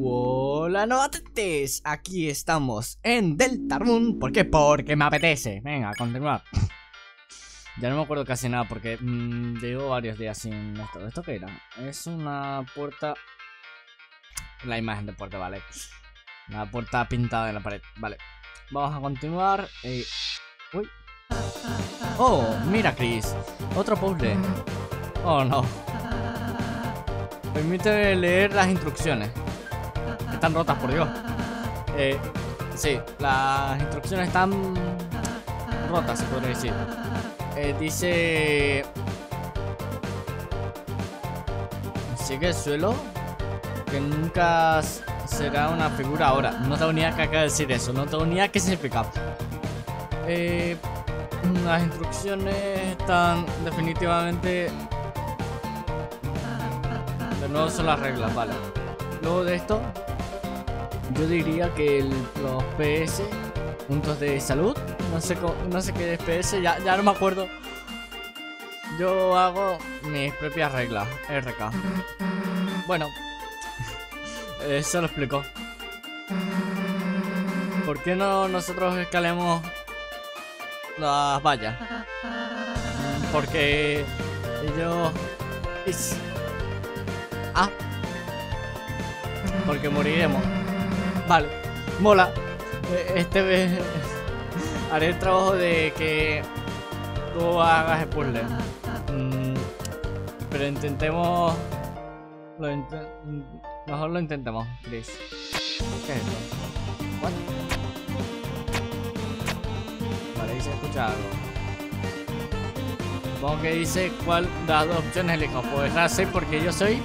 Hola, no atetes. Aquí estamos en Delta Room. ¿Por qué? Porque me apetece. Venga, continuar. Ya no me acuerdo casi nada porque llevo varios días sin esto. ¿Esto qué era? Es una puerta. La imagen de puerta, vale. Una puerta pintada en la pared. Vale, vamos a continuar. Uy. Oh, mira, Kris. Otro puzzle. Oh, no. Permite leer las instrucciones. Están rotas, por Dios. Sí, las instrucciones están rotas, se podría decir. Dice... Sigue el suelo, que nunca será una figura ahora. No tengo ni idea que acaba de decir eso. No tengo ni idea qué significa. Las instrucciones están definitivamente... No son las reglas, vale. Luego de esto, yo diría que los PS, puntos de salud, no sé qué es PS, ya no me acuerdo. Yo hago mis propias reglas, RK. Bueno, eso lo explico. ¿Por qué no nosotros escalemos las vallas? Porque ellos... Ah, porque moriremos. Vale, mola. Este vez haré el trabajo de que tú hagas el puzzle. Pero intentemos. Mejor lo intentemos, Kris. ¿Qué es esto? ¿What? Vale, ahí se escucha algo. Supongo que dice cuál de las dos opciones elijo. Pues dejar 6 porque yo soy.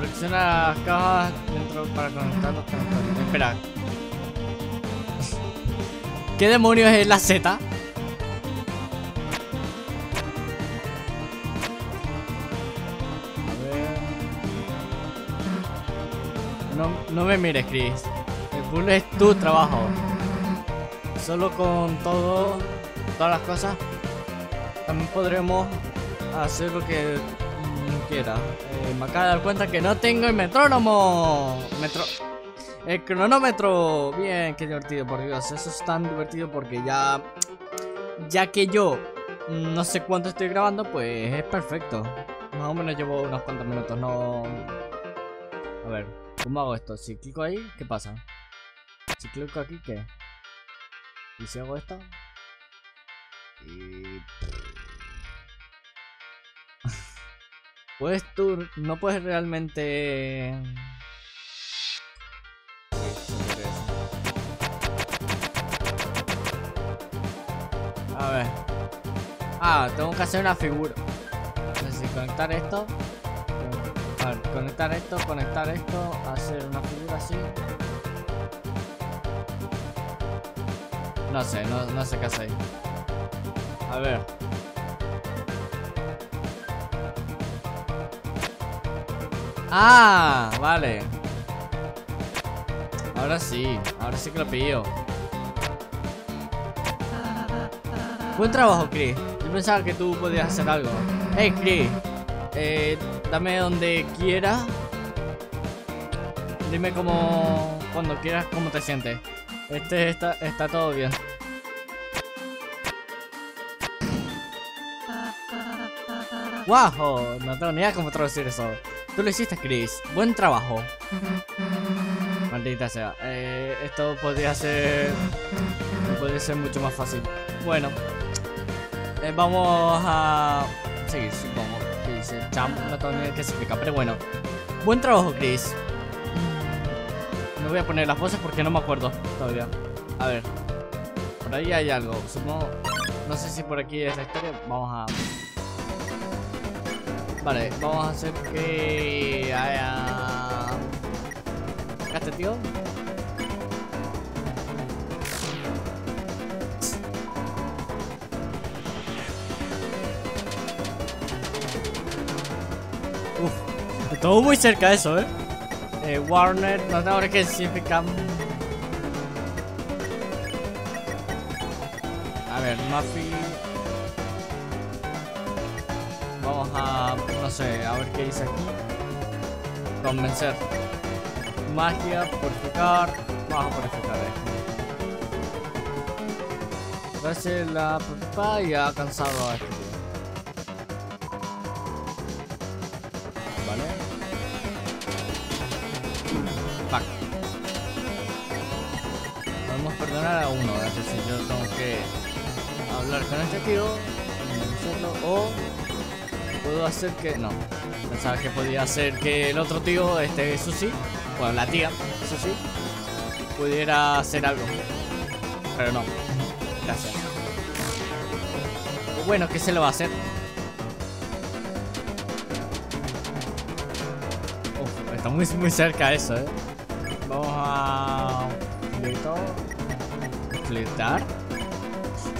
Presiona las cajas dentro para conectar los conectores. Espera. ¿Qué demonios es la Z? A ver. No me mires, Kris. El puzzle es tu trabajo. Solo con todas las cosas. También podremos hacer lo que quiera. Me acabo de dar cuenta que no tengo el metrónomo. El cronómetro. Bien, qué divertido, por Dios. Eso es tan divertido porque ya que yo no sé cuánto estoy grabando, pues es perfecto. Más o menos llevo unos cuantos minutos. No. A ver, ¿cómo hago esto? Si clico ahí, ¿qué pasa? Si clico aquí, ¿qué? ¿Y si hago esto? Y... Pues tú no puedes realmente... A ver... Ah, tengo que hacer una figura. Es decir, conectar esto... A ver, conectar esto, hacer una figura así... No sé, no sé qué hacer. A ver... Ah, vale. Ahora sí que lo pillo. Buen trabajo, Kris. Yo pensaba que tú podías hacer algo. Hey, Kris, dame donde quieras. Dime cuando quieras, cómo te sientes. Está todo bien. ¡Guau! No tengo ni idea cómo traducir eso. Tú lo hiciste, Kris. Buen trabajo. Maldita sea. Esto podría ser mucho más fácil. Bueno, vamos a seguir, supongo. Dice champ, no tengo ni idea qué significa, pero bueno. Buen trabajo, Kris. No voy a poner las voces porque no me acuerdo todavía. A ver, por ahí hay algo. Supongo. No sé si por aquí es la historia. Vamos a... Vale, vamos a hacer que haya... ¿Este tío? Uf, estuvo muy cerca eso, ¿eh? Warner, no tengo que significa... A ver, Muffy... Vamos a... no sé, a ver qué dice aquí. Convencer. Magia, purificar. Vamos a purificar esto. Darse la purificada y ha cansado a este. A uno, es decir, yo tengo que hablar con este tío, o puedo hacer que no, pensaba que podía hacer que el otro tío, Susie, bueno, la tía Susie, pudiera hacer algo, pero no, gracias. Bueno, ¿qué se le va a hacer? Uf, está muy cerca eso, ¿eh? Vamos a... completar.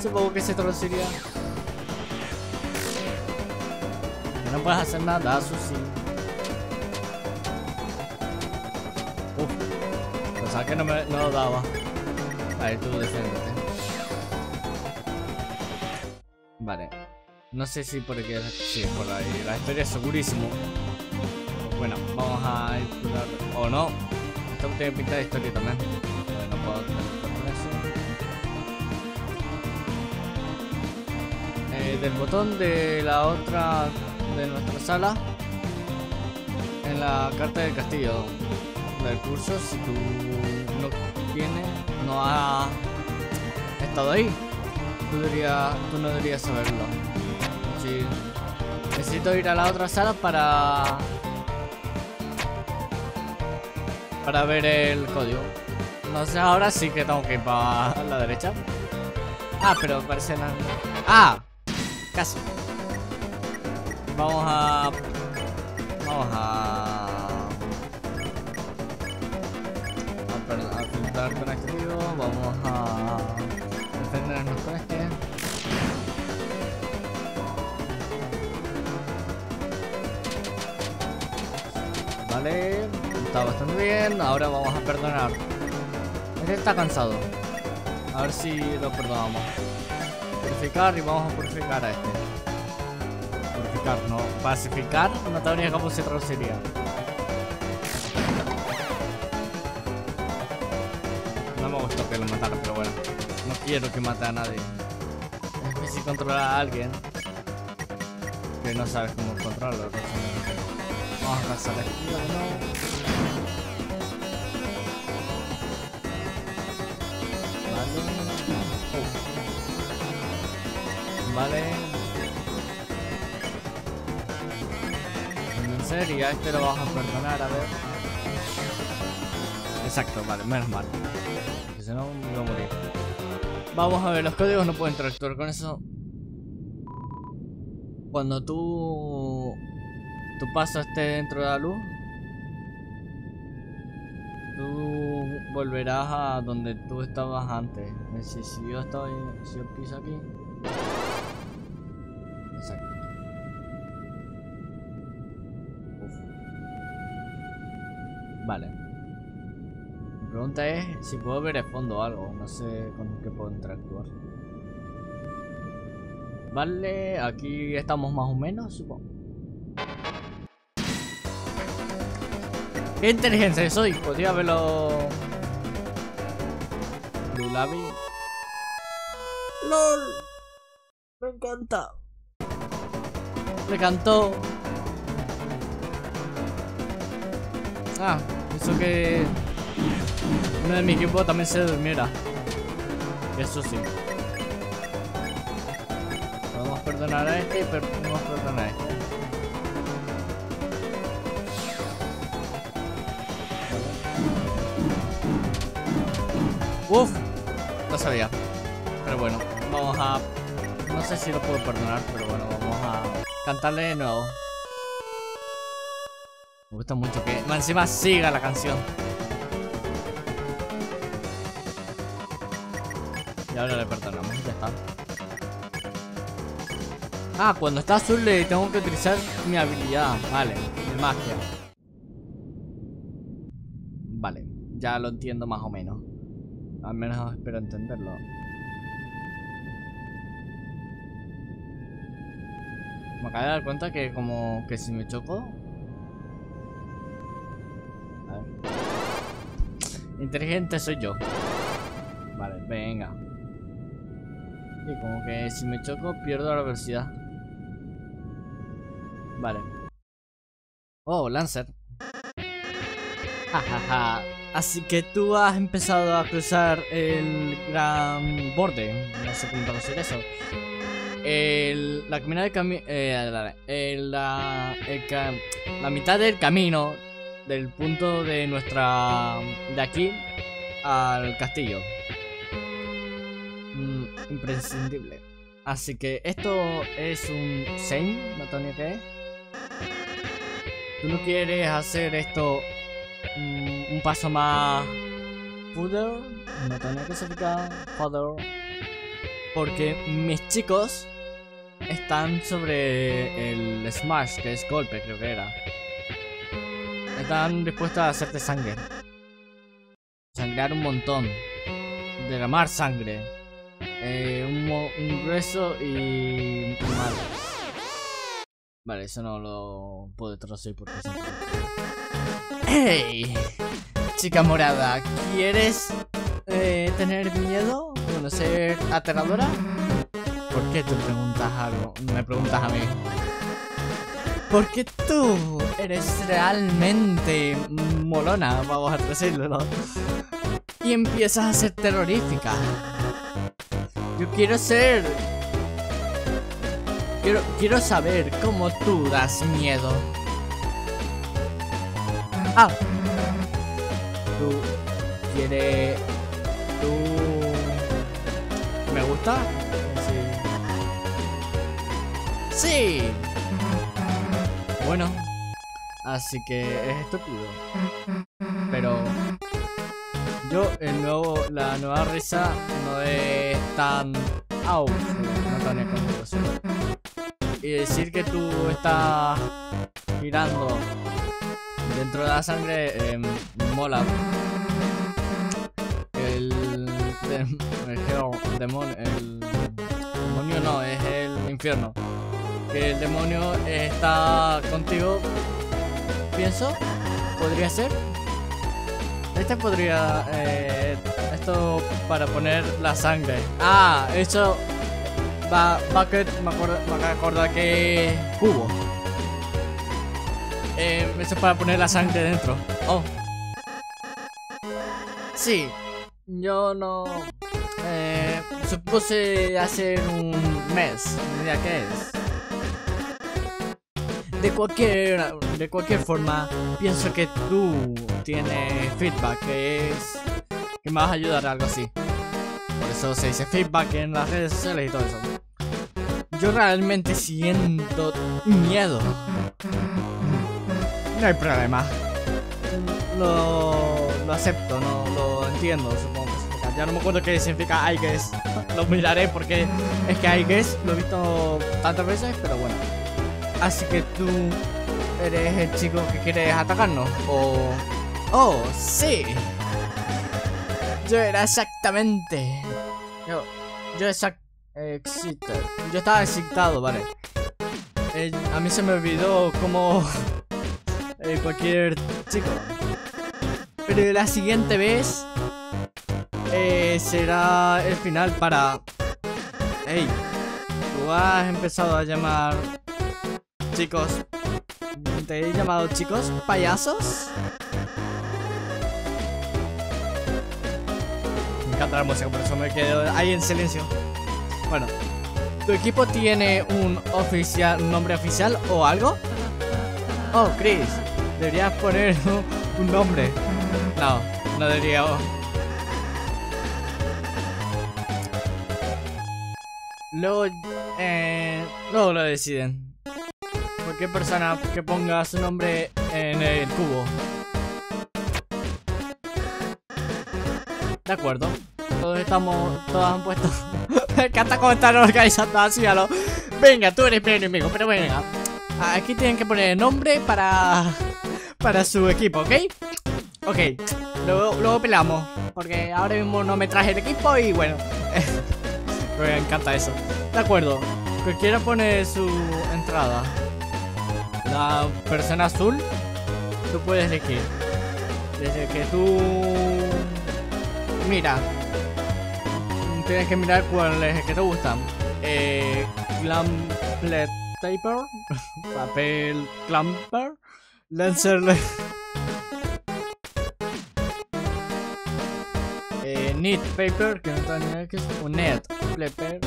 Supongo que se traduciría. No puedes hacer nada, Susie. Uf, pensaba que no daba. Vale, tú defiéndete. Vale. No sé si por aquí. Sí, por ahí. La historia es segurísimo. Bueno, vamos a explorar. O no. Esto tiene pinta de historia también. No puedo del botón de la otra de nuestra sala en la carta del castillo del curso, si tú no has estado ahí, tú no deberías saberlo. Sí. Necesito ir a la otra sala para ver el código. Entonces ahora sí que tengo que ir para la derecha. Ah, pero parece nada. ¡Ah! Casi. Vamos a filtrar con este tío. Vamos a defendernos con este. Vale, está bastante bien. Ahora vamos a perdonar. Este está cansado. A ver si lo perdonamos. Purificar y vamos a purificar a este. Purificar, no. Pacificar, no sabría cómo se traduciría. No me gustó que lo matara, pero bueno. No quiero que mate a nadie. Es difícil controlar a alguien que no sabes cómo controlarlo. Vamos a pasar aquí, ¿no? Vale. Vale. En serio, a este lo vas a perdonar, a ver. Exacto, vale, menos mal. Porque si no, me voy a morir. Vamos a ver, los códigos no pueden interactuar con eso. Cuando tu paso esté dentro de la luz, tú volverás a donde tú estabas antes. Es decir, si yo piso aquí. Exacto. Uf. Vale. Mi pregunta es si puedo ver el fondo o algo. No sé con qué puedo interactuar. Vale, aquí estamos más o menos, supongo. ¡Qué inteligente soy! Podría verlo. Lulabi. ¡LOL! Me encanta. Me encantó. Ah, eso que uno de mi equipo también se durmiera. Eso sí. Podemos perdonar a este y podemos perdonar a este. Uf, no sabía. Pero bueno, vamos a... No sé si lo puedo perdonar, pero bueno, vamos a cantarle de nuevo. Me gusta mucho que encima siga la canción. Y ahora le perdonamos, ya está. Ah, cuando está azul le tengo que utilizar mi habilidad, vale, mi magia. Vale, ya lo entiendo más o menos. Al menos espero entenderlo. Me acabo de dar cuenta que como que si me choco Inteligente soy yo. Vale, venga. Y como que si me choco pierdo la velocidad. Vale. Oh, Lancer. Jajaja. Así que tú has empezado a cruzar el gran borde. No sé cómo decir eso. La caminada del camino. La mitad del camino. Del punto de nuestra. De aquí al castillo. Imprescindible. Así que esto es un Sein, no tengo ni idea qué es. Tú no quieres hacer esto un paso más. Further, no tengo ni idea qué significa. Further. Porque mis chicos están sobre el smash, que es golpe, creo que era. Están dispuestos a hacerte sangre. Sangrar un montón. Derramar sangre. Un grueso y mal. Vale, eso no lo puedo traducir porque es un... ¡Hey! Chica morada, ¿quieres tener miedo? ¿Bueno, ser aterradora? ¿Por qué tú preguntas algo? Me preguntas a mí. Porque tú eres realmente molona, vamos a decirlo, ¿no? Y empiezas a ser terrorífica. Yo quiero ser... Quiero saber cómo tú das miedo. Ah. Tú quieres... Tú... ¿Me gusta? Sí. ¡Sí! Bueno, así que es estúpido. Pero yo la nueva risa no es tan out, no tan escandalosa. Y decir que tú estás girando dentro de la sangre mola. El demonio no, es el infierno. Que el demonio está contigo, pienso, podría ser. Este podría, esto para poner la sangre. Ah, eso va, bucket, me acuerdo que cubo. Eso es para poner la sangre dentro. Oh. Sí, yo no, supuse hacer un mes, mira qué es. De cualquier forma, pienso que tú tienes feedback, que es que me vas a ayudar a algo así. Por eso se dice feedback en las redes sociales y todo eso. Yo realmente siento miedo. No hay problema. Lo acepto, no lo entiendo, supongo que significa. Ya no me acuerdo qué significa I guess. Lo miraré porque es que I guess lo he visto tantas veces, pero bueno. Así que tú eres el chico que quieres atacarnos, o... ¡Oh, sí! Yo era exactamente... Yo estaba excitado, vale. A mí se me olvidó como... cualquier chico. Pero la siguiente vez... será el final para... ¡Ey! Tú has empezado a llamar... Chicos, te he llamado chicos, payasos. Me encanta la música, por eso me quedo ahí en silencio. Bueno, ¿tu equipo tiene un nombre oficial o algo? Oh, Kris, deberías poner un nombre. No, no debería. Luego lo deciden. Cualquier persona que ponga su nombre en el cubo. De acuerdo. Todas han puesto. Me encanta cómo están organizando así a lo. Venga, tú eres mi enemigo, pero venga. Aquí tienen que poner el nombre para su equipo, ¿ok? Ok. Luego peleamos. Porque ahora mismo no me traje el equipo y bueno. Me encanta eso. De acuerdo. Cualquiera pone su entrada. La persona azul, tú puedes elegir. Desde que tú... mira, tienes que mirar cuál es el que te gusta. Clamper, papel Clamper, Lancer, Knit Paper, que no está ni que es un Net Paper,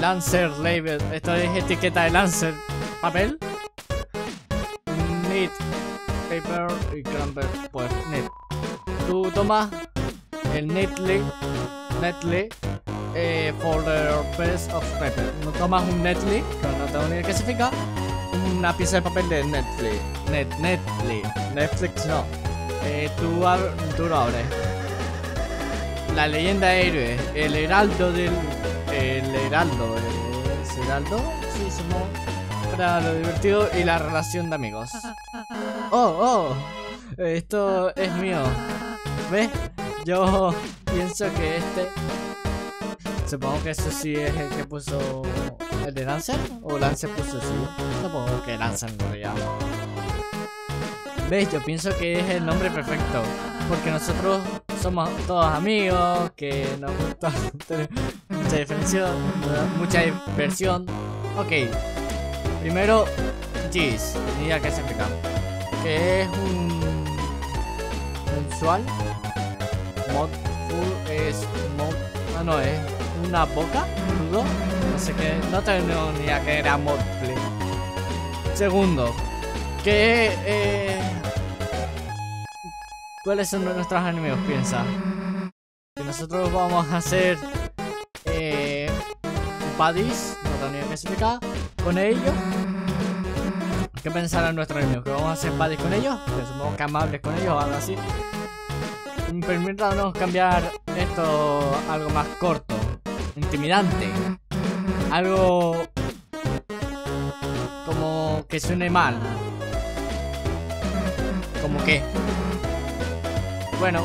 Lancer Label, esto es etiqueta de Lancer, papel, Knit Paper y Clamper, pues Knit. Tú tomas el Netly for the best of paper. No tomas un Netly, que no tengo ni idea qué significa, una pieza de papel de Netly, Netflix no. Tú lo abres. La leyenda de héroe, el heraldo del... ¿es heraldo? Sí, somos... para lo divertido y la relación de amigos. ¡Oh, oh! Esto es mío. ¿Ves? Yo pienso que este... supongo que eso sí es el que puso... ¿el de Lancer? ¿O Lancer puso eso? Supongo que Lancer lo llama. ¿Ves? Yo pienso que es el nombre perfecto. Porque nosotros... somos todos amigos, que nos gusta tener mucha diversión. Ok, primero G's, ni idea que se explica. Que es un mensual mod full, es mod, ah no, es una boca, nudo, no sé qué, no tengo ni idea que era mod play. Segundo, que ¿cuáles son nuestros enemigos? Piensa que nosotros vamos a hacer buddies, no tengo ni idea que explicar, con ellos. ¿Qué pensarán nuestros enemigos? ¿Que vamos a hacer buddies con ellos? Que somos amables con ellos o algo así. Permítanos cambiar esto a algo más corto, intimidante, algo como que suene mal. ¿Como qué? Bueno,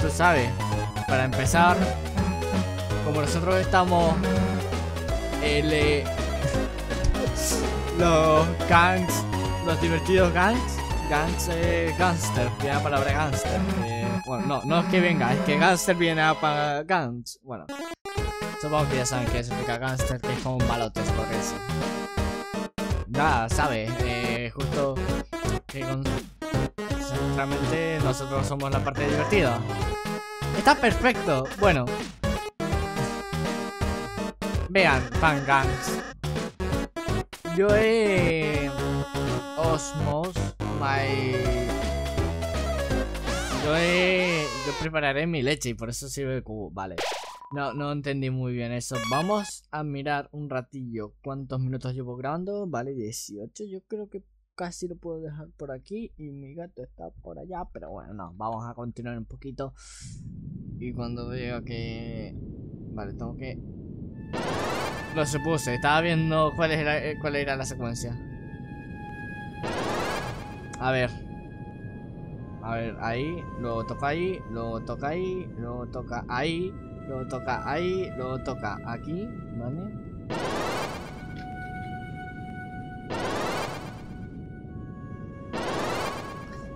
tú sabes, para empezar, como nosotros estamos los gangs, los divertidos gangs, gangster, viene la palabra gangster, bueno, no es que venga, es que gangster viene a para gangs, bueno, supongo que ya saben que significa gangster, que es como malotes, por eso. Nada, sabes, justo que con... realmente nosotros somos la parte divertida. Está perfecto. Bueno, vean, fan gangs. Yo he Yo prepararé mi leche y por eso sirve el cubo. Vale. No entendí muy bien eso. Vamos a mirar un ratillo cuántos minutos llevo grabando. Vale, 18. Yo creo que casi lo puedo dejar por aquí y mi gato está por allá, pero bueno, no, vamos a continuar un poquito. Y cuando veo que... vale, tengo que... lo supuse, estaba viendo cuál era la secuencia. A ver, ahí, luego toca ahí, luego toca ahí, luego toca ahí, luego toca ahí, luego toca aquí, ¿vale?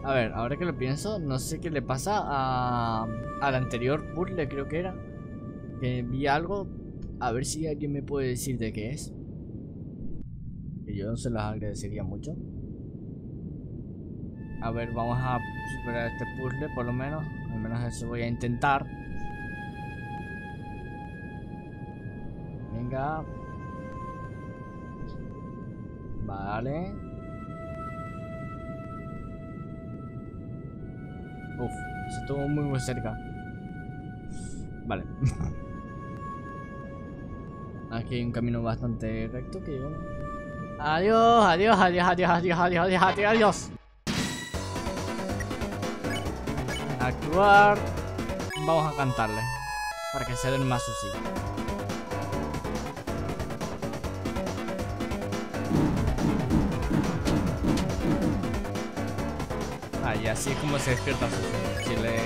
A ver, ahora que lo pienso, no sé qué le pasa al anterior puzzle, creo que era. Que vi algo, a ver si alguien me puede decir de qué es. Que yo se los agradecería mucho. A ver, vamos a superar este puzzle, por lo menos. Al menos eso voy a intentar. Venga. Vale. Uf, se estuvo muy cerca. Vale. Aquí hay un camino bastante recto que yo... Adiós. Actuar. Vamos a cantarle para que se den más Susie. Y así es como se despierta Susie. Si le...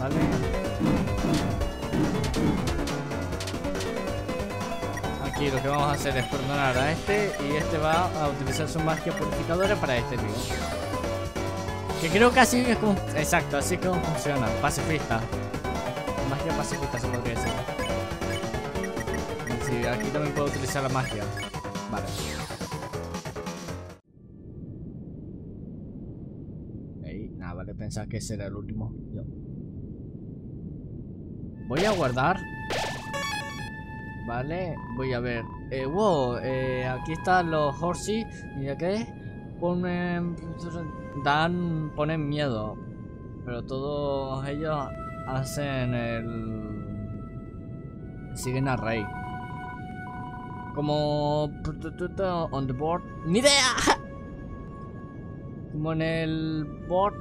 vale. Aquí Aquí lo que vamos a hacer es perdonar a este, y este va a utilizar su magia purificadora para este tío. Que creo que así es como... Exacto, así es como funciona. Pacifista. Magia pacifista se podría decir. Sí, aquí también puedo utilizar la magia. Vale. Ahí, nada, vale, pensaba que ese era el último. Yo voy a guardar. Vale, voy a ver. Wow, aquí están los horsies. Mira que ponen... Dan... Ponen miedo. Pero todos ellos hacen el... Siguen a Rey. Como... On the board. ¡Ni idea! Como en el... Board.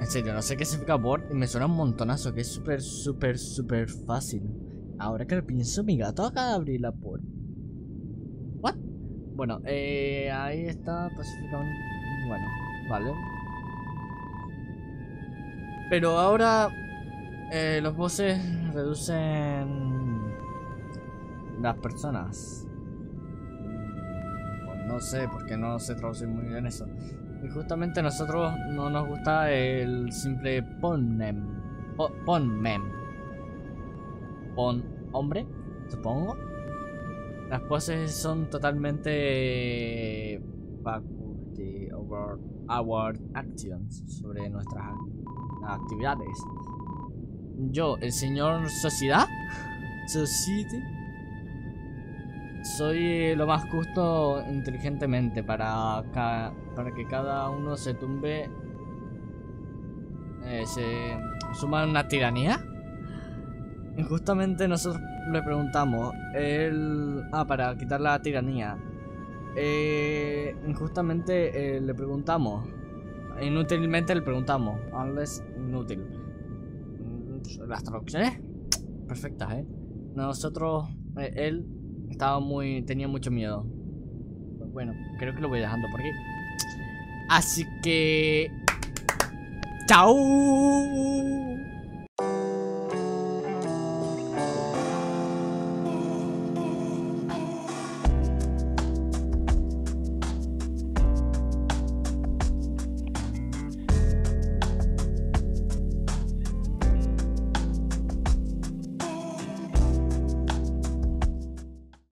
En serio, no sé qué significa board. Y me suena un montonazo. Que es súper, súper, súper fácil. Ahora que lo pienso, mi gato acaba de abrir la puerta. ¿What? Bueno, ahí está pacíficamente. Bueno, vale. Pero ahora los bosses reducen las personas. Pues no sé, porque no se traduce muy bien eso. Y justamente a nosotros no nos gusta el simple ponmem. Hombre, supongo. Las poses son totalmente faculty over our actions, sobre nuestras actividades. Yo, el señor Sociedad, Society, soy lo más justo inteligentemente para que cada uno se tumbe, se suma a una tiranía. Justamente nosotros le preguntamos para quitar la tiranía. Injustamente le preguntamos. Inútilmente le preguntamos. Unless inútil. Las traducciones perfectas, Nosotros él estaba muy... tenía mucho miedo. Pues bueno, creo que lo voy dejando por aquí. Así que... ¡Chao!